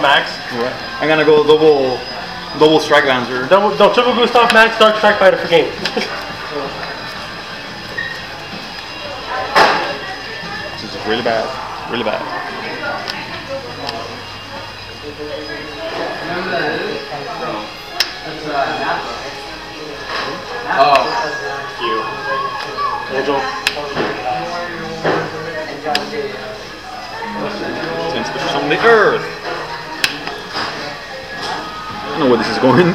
Max. Yeah. I'm gonna go double Strike Lancer. Triple Gustav Max, Dark Strike Fighter for game. This is really bad. Really bad. Oh. You. Angel. Since this is on the earth. I don't know where this is going.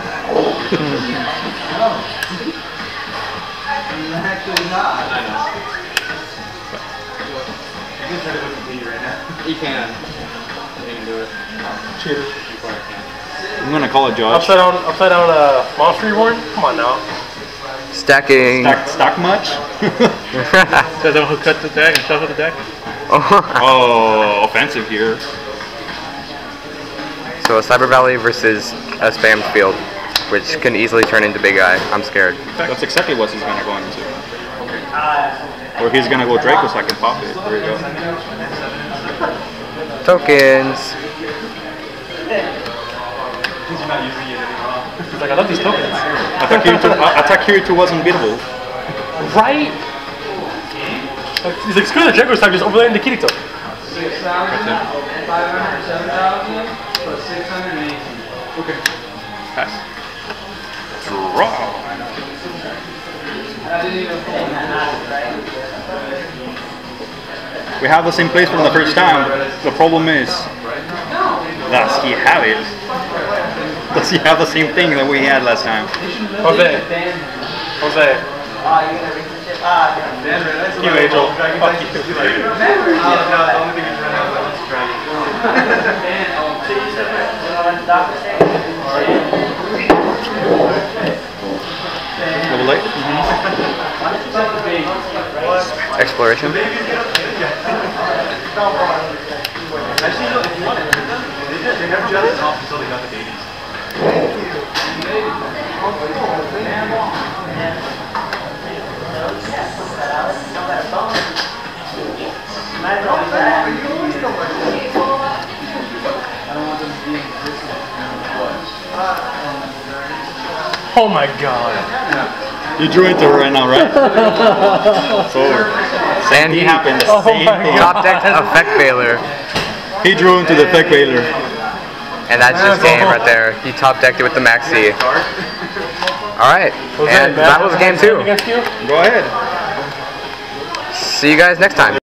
You can. You can do it. Cheers. I'm gonna call it, Josh. Upside down. Monster Reborn. Come on now. Stacking. Stack much? So then we'll cut the deck and shuffle the deck. Oh, offensive here. So a Cyber Valley versus a spam field, which can easily turn into Big Eye. I'm scared. That's exactly what he's going to go into. Or he's going to go Draco so I can pop it. There we go. Tokens. He's like, I love these tokens. Attack Kirito was unbeatable. Right? He's like, screw the Draco so I'm just overlaying the Kirito. Okay. Pass. Draw. We have the same place from the first time. The problem is, does he have it? Does he have the same thing that we had last time? Jose. You Angel. Fuck you. Level 8? Mm-hmm. Exploration. Oh my god. You drew it to right now, right? It's over. Sandy happened. The same thing. Top deck effect failure. He drew into the effect failure. And that's just game right there. He top decked it with the maxi. Alright. And that was game 2. Go ahead. See you guys next time.